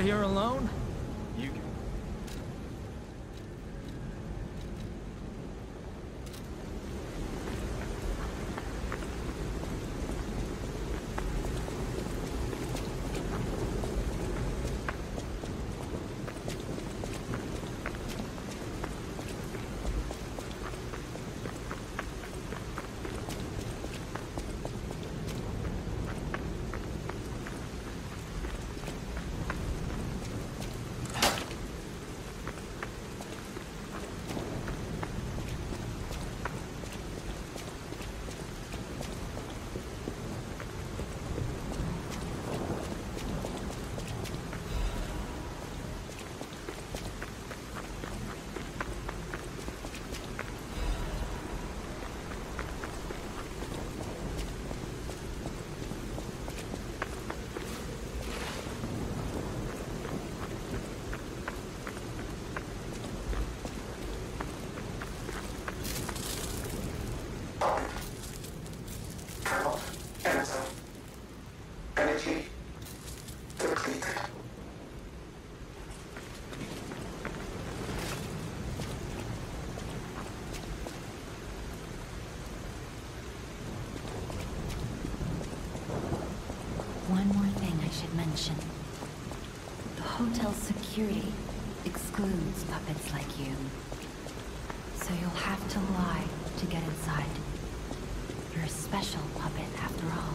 out here alone? You can. The hotel's security excludes puppets like you, so you'll have to lie to get inside. You're a special puppet after all.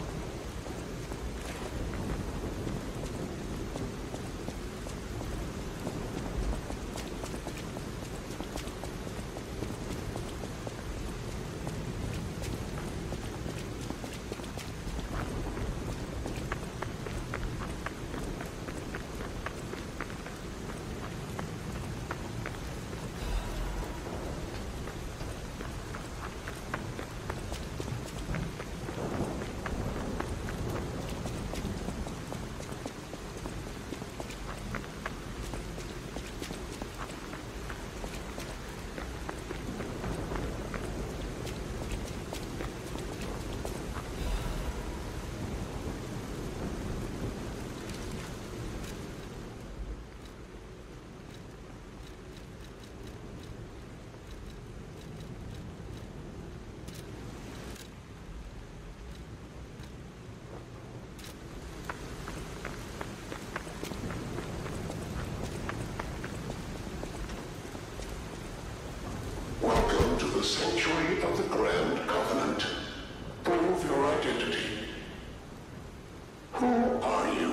Sanctuary of the Grand Covenant. Prove your identity. Who are you?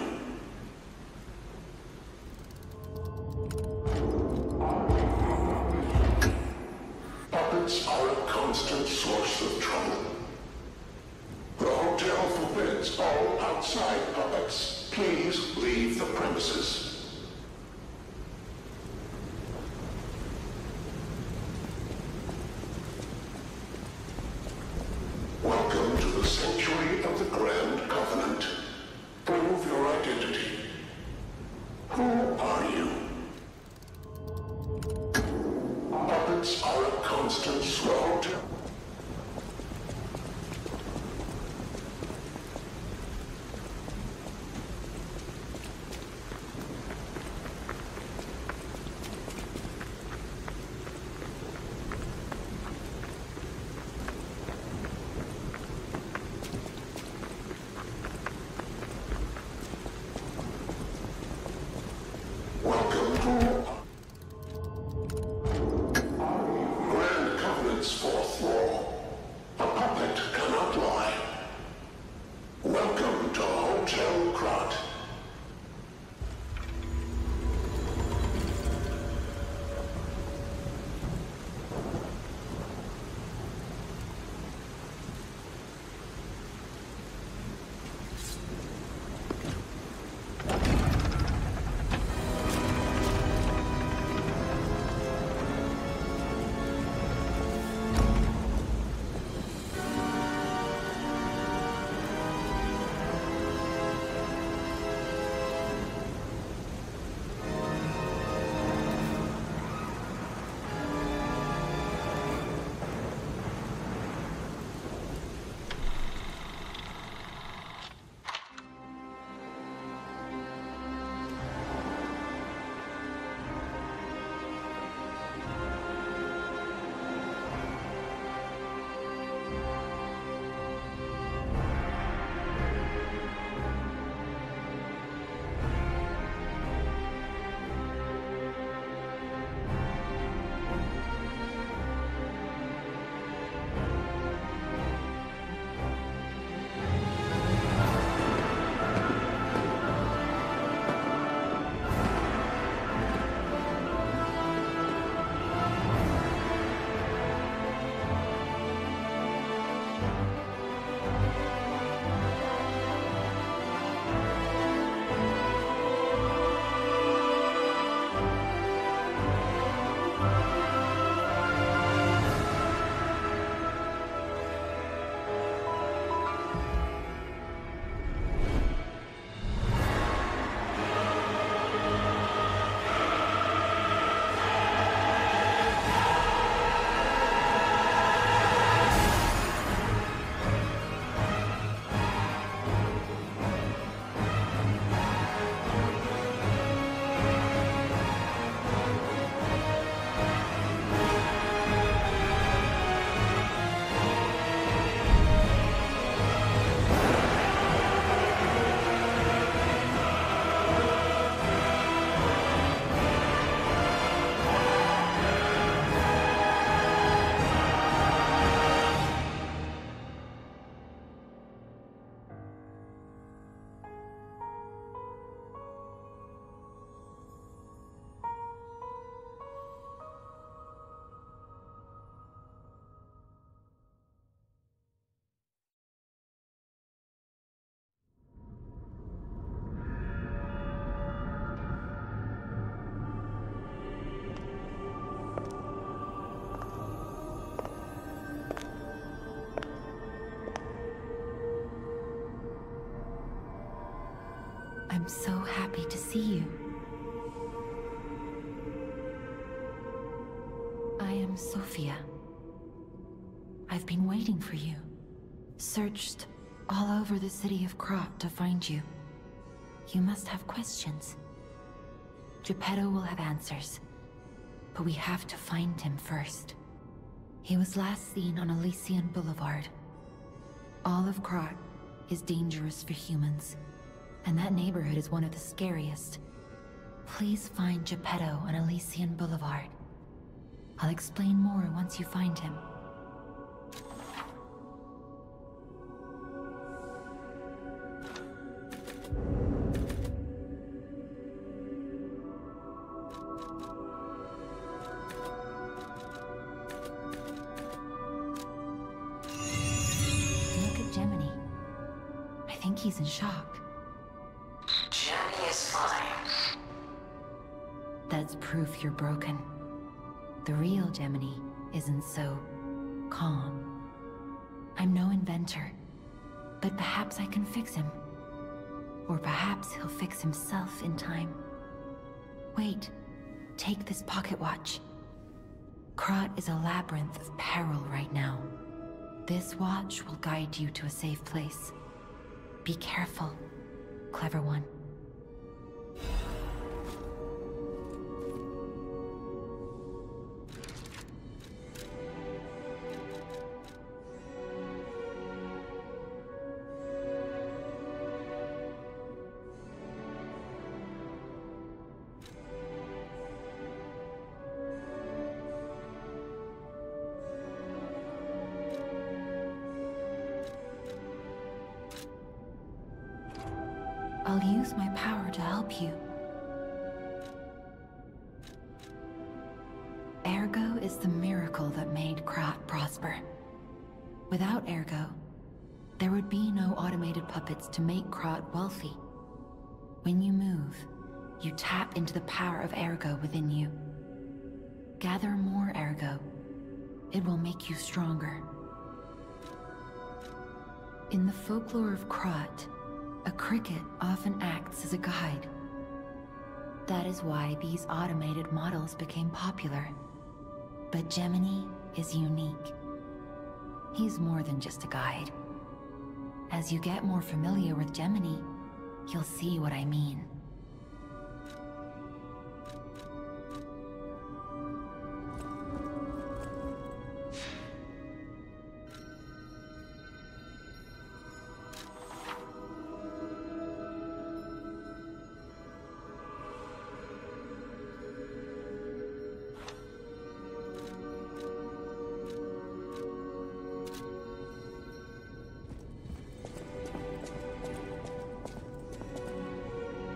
Puppets are a constant source of trouble. The hotel forbids all outside puppets. Please leave the premises. Fourth floor. I'm so happy to see you. I am Sophia. I've been waiting for you. Searched all over the city of Krat to find you. You must have questions. Geppetto will have answers, but we have to find him first. He was last seen on Elysian Boulevard. All of Krat is dangerous for humans, and that neighborhood is one of the scariest. Please find Geppetto on Elysian Boulevard. I'll explain more once you find him. He's in shock. Eugenie is fine. That's proof you're broken. The real Gemini isn't so calm. I'm no inventor, but perhaps I can fix him. Or perhaps he'll fix himself in time. Wait, take this pocket watch. Krat is a labyrinth of peril right now. This watch will guide you to a safe place. Be careful, clever one. I'll use my power to help you. Ergo is the miracle that made Krat prosper. Without Ergo, there would be no automated puppets to make Krat wealthy. When you move, you tap into the power of Ergo within you. Gather more Ergo. It will make you stronger. In the folklore of Krat, a cricket often acts as a guide. That is why these automated models became popular. But Gemini is unique. He's more than just a guide. As you get more familiar with Gemini, you'll see what I mean.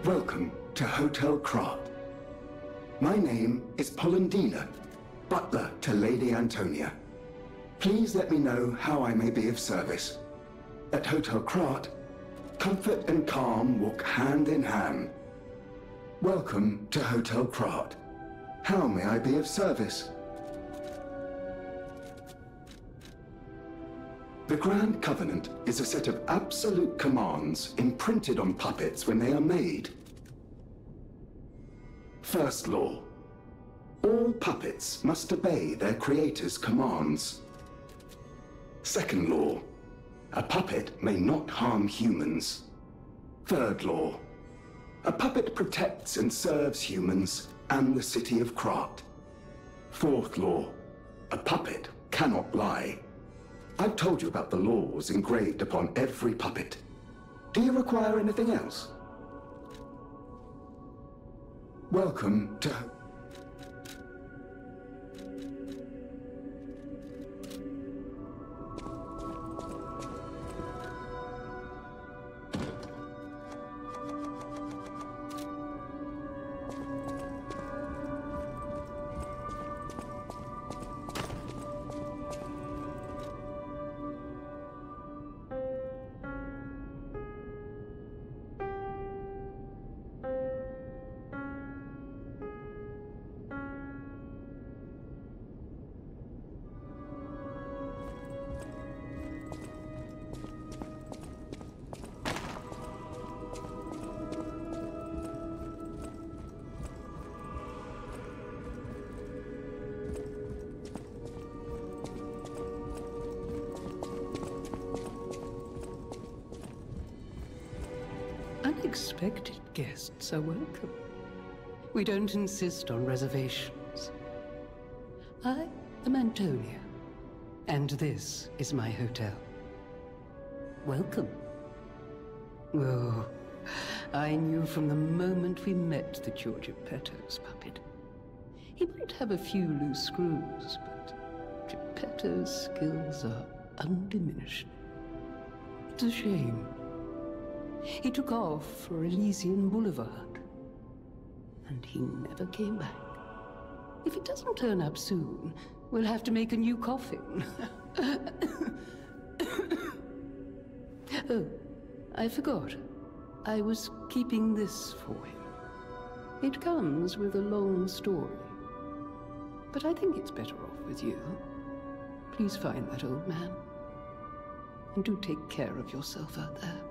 Welcome to Hotel Krat. My name is Colandina, butler to Lady Antonia. Please let me know how I may be of service. At Hotel Krat, comfort and calm walk hand in hand. Welcome to Hotel Krat. How may I be of service? The Grand Covenant is a set of absolute commands imprinted on puppets when they are made. First law. All puppets must obey their creator's commands. Second law. A puppet may not harm humans. Third law. A puppet protects and serves humans and the city of Krat. Fourth law. A puppet cannot lie. I've told you about the laws engraved upon every puppet. Do you require anything else? Welcome to... Expected guests are welcome. We don't insist on reservations. I am Antonia, and this is my hotel. Welcome. Oh, I knew from the moment we met that you're Geppetto's puppet. He might have a few loose screws, but Geppetto's skills are undiminished. It's a shame. He took off for Elysian Boulevard, and he never came back. If he doesn't turn up soon, we'll have to make a new coffin. Oh, I forgot. I was keeping this for him. It comes with a long story, but I think it's better off with you. Please find that old man, and do take care of yourself out there.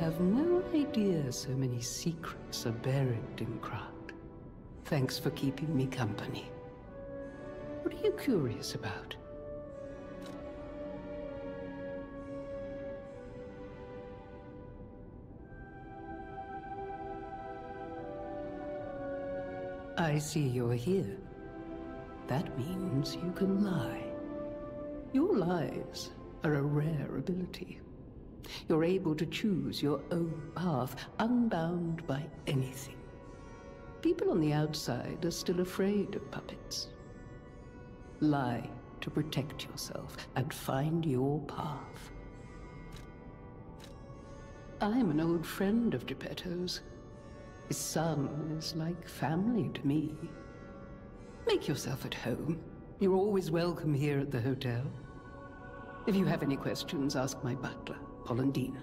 Have no idea so many secrets are buried in Krat. Thanks for keeping me company. What are you curious about? I see you're here. That means you can lie. Your lies are a rare ability. You're able to choose your own path, unbound by anything. People on the outside are still afraid of puppets. Lie to protect yourself and find your path. I'm an old friend of Geppetto's. His son is like family to me. Make yourself at home. You're always welcome here at the hotel. If you have any questions, ask my butler, Colandina.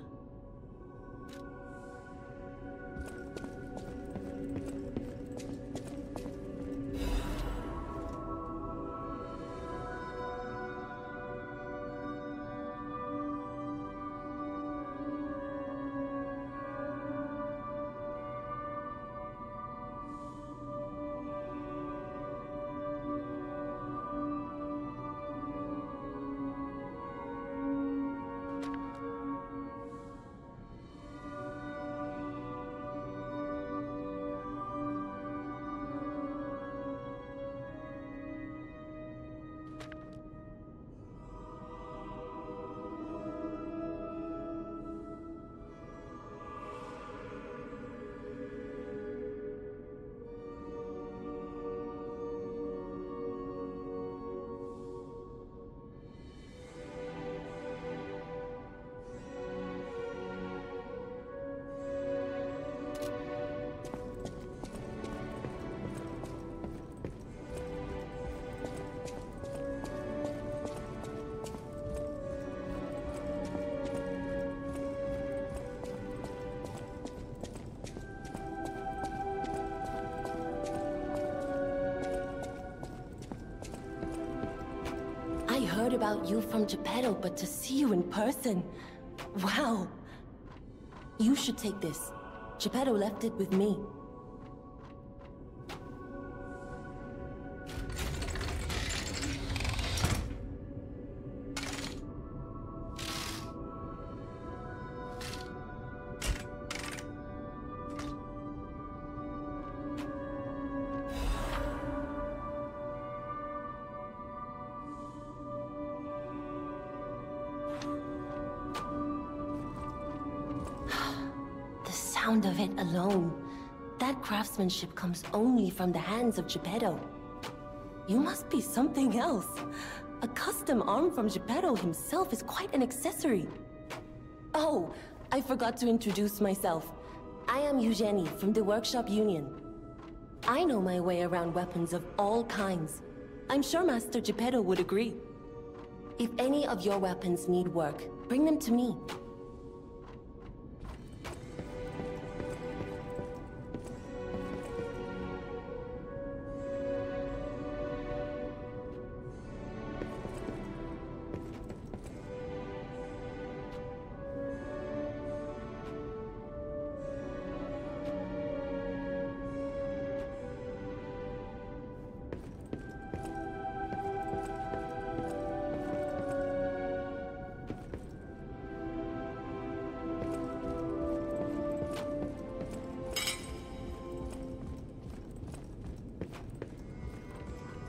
I heard about you from Geppetto, but to see you in person, wow! You should take this. Geppetto left it with me. Of it alone. That craftsmanship comes only from the hands of Geppetto. You must be something else. A custom arm from Geppetto himself is quite an accessory. Oh, I forgot to introduce myself. I am Eugenie from the Workshop Union. I know my way around weapons of all kinds. I'm sure Master Geppetto would agree. If any of your weapons need work, bring them to me.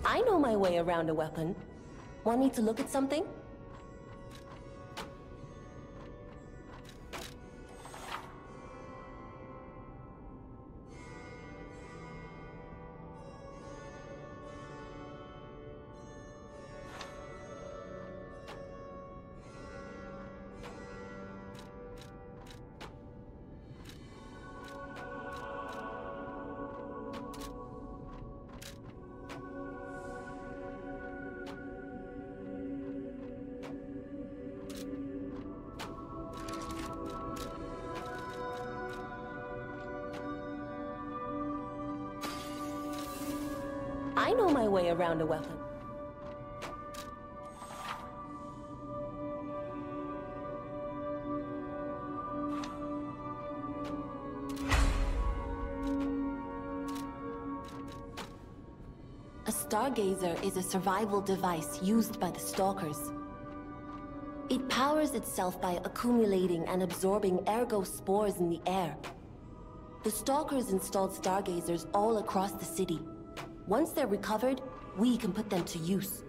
I know my way around a weapon. Want me to look at something? I know my way around a weapon. A stargazer is a survival device used by the Stalkers. It powers itself by accumulating and absorbing Ergo spores in the air. The Stalkers installed stargazers all across the city. Once they're recovered, we can put them to use.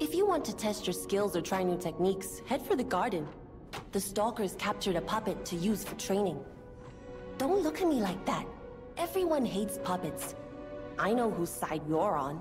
If you want to test your skills or try new techniques, head for the garden. The Stalkers captured a puppet to use for training. Don't look at me like that. Everyone hates puppets. I know whose side you're on.